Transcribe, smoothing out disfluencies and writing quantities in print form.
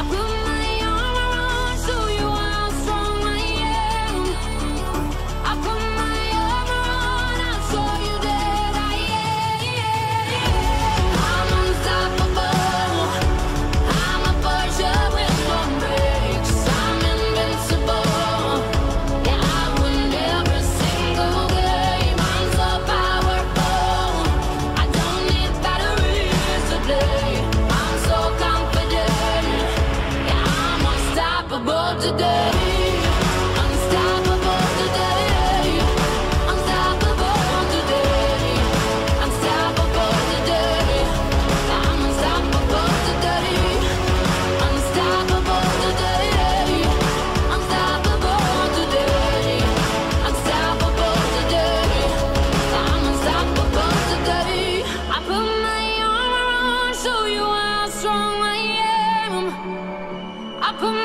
I put